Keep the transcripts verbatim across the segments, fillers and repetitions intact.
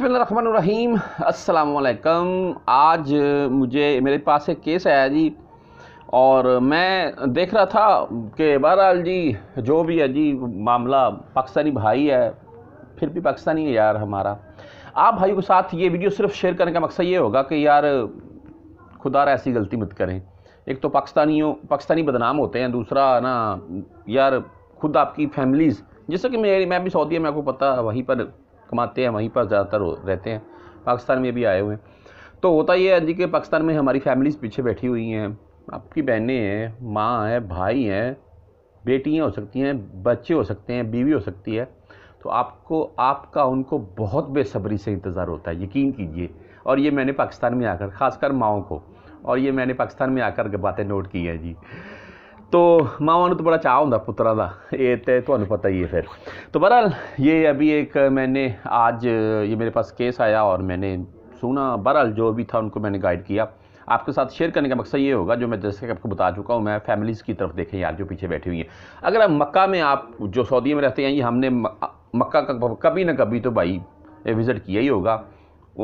बिस्मिल्लाहिर्रहमानिर्रहीम, अस्सलाम वालेकुम। आज मुझे मेरे पास एक केस आया जी, और मैं देख रहा था कि बहरहाल जी जो भी है जी मामला, पाकिस्तानी भाई है, फिर भी पाकिस्तानी है यार हमारा। आप भाइयों के साथ ये वीडियो सिर्फ शेयर करने का मकसद ये होगा कि यार खुदा रा ऐसी गलती मत करें। एक तो पाकिस्तानियों पाकिस्तानी बदनाम होते हैं, दूसरा ना यार खुद आपकी फैमिलीज़, जैसे कि मेरी मैं भी सऊदी में, आपको पता, वहीं पर कमाते हैं, वहीं पर ज़्यादातर रहते हैं, पाकिस्तान में भी आए हुए हैं। तो होता ये है जी कि पाकिस्तान में हमारी फैमिलीज़ पीछे बैठी हुई हैं, आपकी बहनें हैं, माँ है, भाई हैं, बेटियाँ हो सकती हैं, बच्चे हो सकते हैं, बीवी हो सकती है। तो आपको आपका उनको बहुत बेसब्री से इंतज़ार होता है, यकीन कीजिए। और ये मैंने पाकिस्तान में आकर, ख़ासकर माओं को, और ये मैंने पाकिस्तान में आकर बातें नोट की हैं जी। तो मावां तो बड़ा चाह होंगे पुत्रा का, ये तो थोड़ा पता ही है। फिर तो बहरहाल ये अभी एक मैंने आज ये मेरे पास केस आया और मैंने सुना, बहरहाल जो भी था उनको मैंने गाइड किया। आपके साथ शेयर करने का मकसद ये होगा, जो मैं जैसे कि आपको बता चुका हूँ, मैं फैमिलीज़ की तरफ देखें यार जो पीछे बैठी हुई हैं। अगर आप मक्का में, आप जो सऊदी में रहते हैं, ये हमने मक्का का कभी ना कभी तो भाई विज़िट किया ही होगा,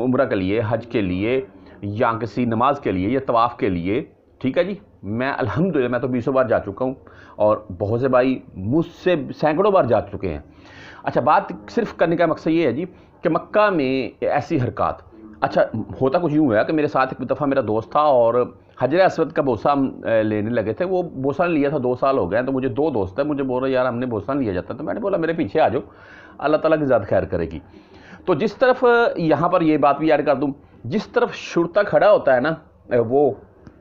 उम्रा के लिए, हज के लिए, या किसी नमाज के लिए, या तवाफ़ के लिए। ठीक है जी, मैं अल्हम्दुलिल्लाह मैं तो बीसों बार जा चुका हूँ और बहुत से भाई मुझसे सैकड़ों बार जा चुके हैं। अच्छा, बात सिर्फ करने का मकसद ये है जी कि मक्का में ऐसी हरकत, अच्छा होता कुछ यूँ हुआ कि मेरे साथ एक दफ़ा मेरा दोस्त था और हजर असवद का बोसा लेने लगे थे। वो बोसा लिया था, दो साल हो गए हैं। तो मुझे दो दोस्त हैं, मुझे बोल रहे यार हमने बोसा लिया जाता है। तो मैंने बोला मेरे पीछे आ जाओ, अल्लाह ताला की ज़्यादा खैर करेगी। तो जिस तरफ, यहाँ पर ये बात भी याद कर दूँ, जिस तरफ शुरता खड़ा होता है ना, वो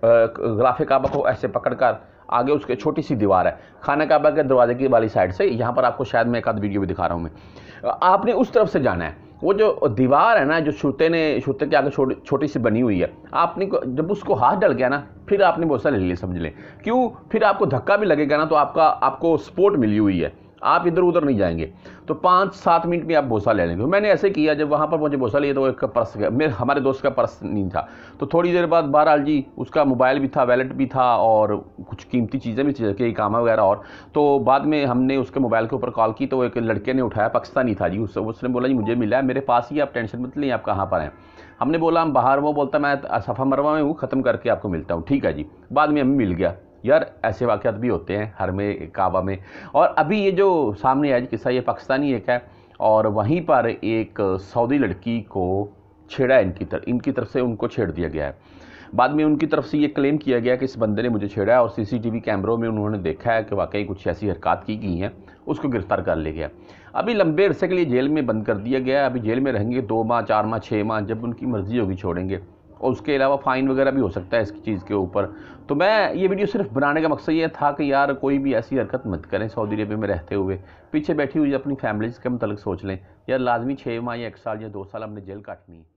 ग़िलाफ़े काबा को ऐसे पकड़कर आगे उसके छोटी सी दीवार है खाना काबा के दरवाजे की वाली साइड से, यहाँ पर आपको शायद मैं एक आध वीडियो भी दिखा रहा हूँ मैं, आपने उस तरफ से जाना है। वो जो दीवार है ना, जो शुरते ने शुरते के आगे छोटी छोटी सी बनी हुई है, आपने जब उसको हाथ डल गया ना, फिर आपने बहुत सारे ले लिए, समझ लें। क्यों? फिर आपको धक्का भी लगेगा ना, तो आपका आपको सपोर्ट मिली हुई है, आप इधर उधर नहीं जाएंगे। तो पाँच सात मिनट में आप बोसा ले लेंगे। मैंने ऐसे किया, जब वहाँ पर मुझे बोसा लिया तो एक पर्स, मेरे हमारे दोस्त का पर्स नहीं था। तो थोड़ी देर बाद बहरहाल जी उसका मोबाइल भी था, वैलेट भी था, और कुछ कीमती चीज़ें भी थी, इकामा वगैरह। और तो बाद में हमने उसके मोबाइल के ऊपर कॉल की, तो एक लड़के ने उठाया, पाकिस्तानी था जी। उस, उसने बोला जी मुझे मिला है, मेरे पास ही, आप टेंशन मत लें, आप कहाँ पर हैं। हमने बोला हम बाहर, वो बोलता मैं सफ़ा मरवा में हूँ, ख़त्म करके आपको मिलता हूँ। ठीक है जी, बाद में हमें मिल गया। यार ऐसे वाक़यात भी होते हैं हर में काबा में। और अभी ये जो सामने आया किस्सा, ये पाकिस्तानी एक है और वहीं पर एक सऊदी लड़की को छेड़ा, इनकी तरफ इनकी तरफ से उनको छेड़ दिया गया है। बाद में उनकी तरफ से ये क्लेम किया गया कि इस बंदे ने मुझे छेड़ा है और सीसीटीवी कैमरों में उन्होंने देखा है कि वाकई कुछ ऐसी हरकत की गई हैं, उसको गिरफ़्तार कर लिया गया। अभी लंबे अरसे के लिए जेल में बंद कर दिया गया है। अभी जेल में रहेंगे दो माह, चार माह, छः माह, जब उनकी मर्ज़ी होगी छोड़ेंगे। और उसके अलावा फ़ाइन वगैरह भी हो सकता है इसकी चीज़ के ऊपर। तो मैं ये वीडियो सिर्फ बनाने का मकसद ये था कि यार कोई भी ऐसी हरकत मत करें सऊदी अरबिया में रहते हुए। पीछे बैठी हुई अपनी फैमिलीज़ के मतलब सोच लें यार, लाजमी छः माह या एक साल या दो साल हमने जेल काटनी है।